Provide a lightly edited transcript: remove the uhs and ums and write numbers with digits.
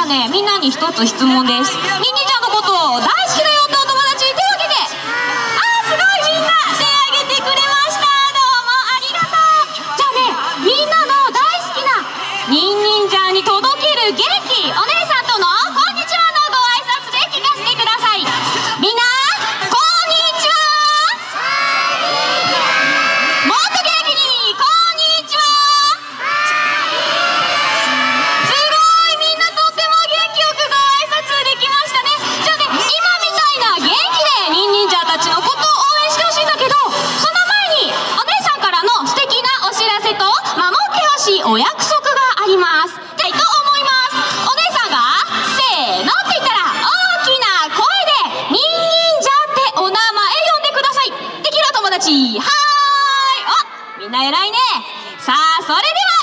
ゃね、みんなに一つ質問です。ミニちゃんのこと大好きだよってお友達、手を挙げて。あー、すごい、みんな手を挙げてくれました。どうもありがとう。じゃあね、みんなの大好きなニンニンちゃんに届ける元気、お姉さんとのこんにちはのご挨拶で聞かせてください。みんなこんにちは。もっと元気に、こんにちは。お約束があります。じゃあ、と思います。お姉さんがせーのって言ったら大きな声でニンニンじゃってお名前呼んでください。できるお友達、はーい。お、みんな偉いね。さあ、それでは。